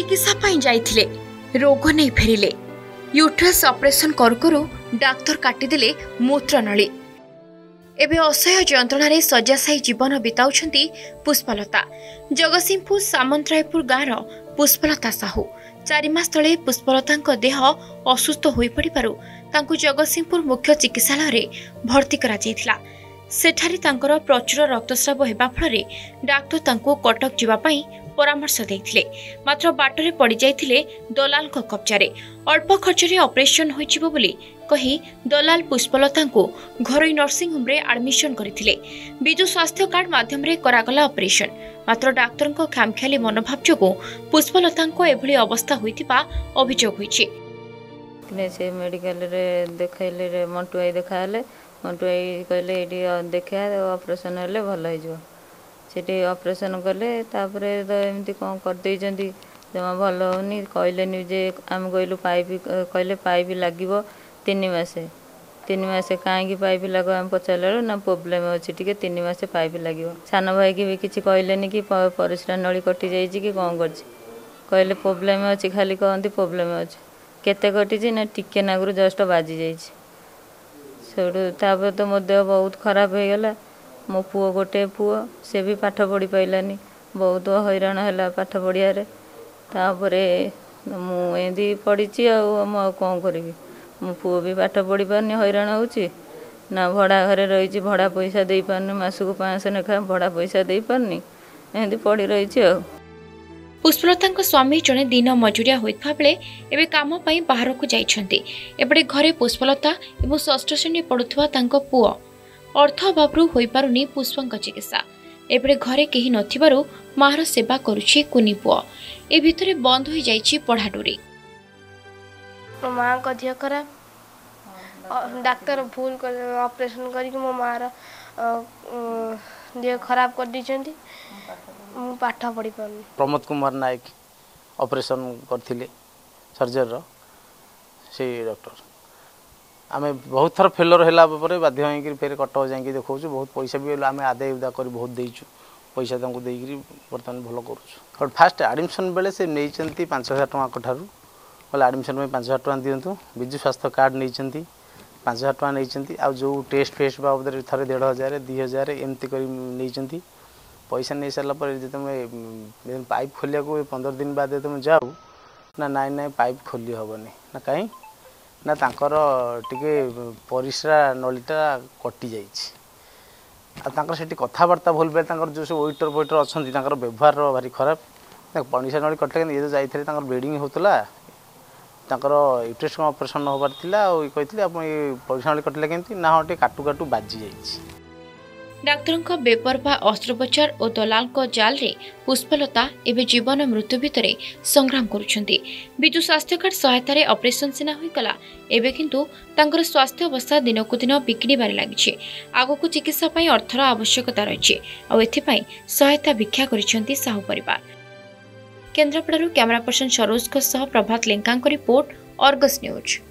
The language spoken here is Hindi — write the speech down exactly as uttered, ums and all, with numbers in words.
चिकित्सा जाइथिले रोग नहीं फेरिले। यूट्रस ऑपरेशन करू करू डाक्तर काटिदेले मूत्रनली। एबे असह्य जंत्रणारे सज्जाशायी जीवन बिताउछंती पुष्पलता। जगतसिंहपुर सामंतरायपुर गाँवर पुष्पलता साहू चारि मास तले पुष्पलतांक देह असुस्थ होई पड़िबारु तांकु जगतसिंहपुर मुख्य चिकित्सालय रे भर्ती करा जायथिला। सेठारी तांकर प्रचुर रक्तस्राव होगा फल डाक्टर तांको कटक जावाई परामर्श देते मात्र बाटरे पड़ जाते दलाल कब्जा। अल्प खर्च ऑपरेशन हो दलाल पुष्पलता घर नर्सिंग होम आडमिशन करते विजु स्वास्थ्य कार्ड मध्यम करागला ऑपरेशन। मात्र डाक्तर खामखियाली मनोभाव जो पुष्पलता अवस्था होता अभियोग होने मटुआई कहले ये देखा ऑपरेशन हेल्ले भल हो ऑपरेशन कले तो एमती कौन करदे जमा भल होनी कहले जे आम कहलु पाइप कहले पाइप लगे तीन मसे तीन मसे कहीं पाइप लग आम पचारे ना प्रोब्लेम अच्छे टी तीन मसे पाइप लगे सान भाई की भी किसी कहले कि परिश्रा नली कटि जाए कि कौन कर प्रोब्लेम अच्छी खाली कहते प्रोब्लेम अच्छे केते कटिजी ना टिके नागरू जस्ट बाजी जाए सेठूर तो मो देह बहुत खराब हो गला। मो पुओ गोटे पुओ से भी पाठ पढ़ी पाइलानी बहुत हैरान है पाठ पढ़िया मुझे पढ़ी आ कौन करी मो पुओ भी पाठ पढ़ी पारनी हैरान होना भड़ा घरे रही भड़ा पैसा दे पारनी मासक पाँच लेखा भड़ा पैसा दे पारनी एमती पढ़ी रही। पुष्पलता स्वामी जड़े दिन मजुरिया होता बेले एवं काम बाहर को जापटे घरे पुष्पलता और षष्ठ श्रेणी पढ़ुवा पुओ अर्थ अभाव हो पारुनी पुष्प चिकित्सा एपटे घरे कहीं नथिबारु मार सेवा करुछि कुनी पुओ ए भितरे बंद हो जाइछि पढ़ा डोरी। मो माँ का देह खराब डाक्टर भूल ऑपरेशन कर मो मार देह खराब कर दी पाठ पढ़ी पानी। प्रमोद कुमार नायक ऑपरेशन करथिले सर्जर रो से डॉक्टर आमे बहुत थर फेलर हैला परे बाध्य होई कि फेर कटो जाई कि देखौ बहुत पैसा भी आमे आदे उदा कर बहुत देइछु पैसा तंको देइ कि बर्तन भलो करूछु। और फास्ट एडमिशन बेले से नै चंती पाँच हज़ार टका कठारु बोला एडमिशन में पाँच हज़ार टका दियंतु बिजु स्वास्थ्य कार्ड नै चंती पाँच हज़ार टका नै चंती आ जो टेस्ट फेस्ट बा उधर थरे डेढ़ हज़ार दो हज़ार एमती कर नै चंती। पैसा नहीं सारा तुम्हें पाइप खोलिया को पंद्रह दिन बाद तुम जाओ ना नाई नाई पाइप खोली हेनी ना कहीं ना तांकर टिके परिश्रा नलीटा कटि जाती कथबार्ता भूल पाए जो सब वेटर वेटर अच्छा व्यवहार भारी खराब परिश्रा नली कटे ये तो जाकर ब्लीडिंग होता यूट्रस ऑपरेशन होबारा और कहते परिश्रा नली कटिले के हाँ टे काटू काटू बाजी जाइए। डाक्तर बेपरवा अस्त्रोपचार और दलाल जाल रे पुष्पलता एवं जीवन मृत्यु भितर संग्राम करुछंती। विजु स्वास्थ्य कार्ड सहायतार ऑपरेशन सिना होगला एवं किंतु तांकर स्वास्थ्य अवस्था दिनकू दिन बिगड़बार लगी आगक चिकित्सापी अर्थर आवश्यकता रही आपाई सहायता भिक्षा कर साहू परिवार। केन्द्रापड़ू camera person Saroj Prabhat Lenka report Argus news.